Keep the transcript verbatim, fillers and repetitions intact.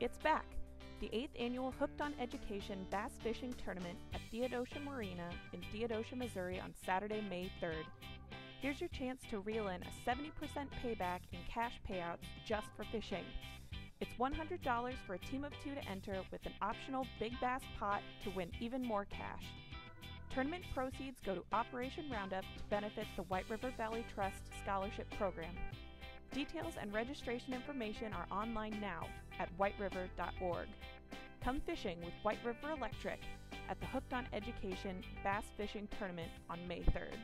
It's back! The eighth annual Hooked on Education Bass Fishing Tournament at Theodosia Marina in Theodosia, Missouri on Saturday, May third. Here's your chance to reel in a seventy percent payback in cash payouts just for fishing. It's one hundred dollars for a team of two to enter with an optional big bass pot to win even more cash. Tournament proceeds go to Operation Roundup to benefit the White River Valley Trust Scholarship Program. Details and registration information are online now at white river dot org. Come fishing with White River Electric at the Hooked on Education Bass Fishing Tournament on May third.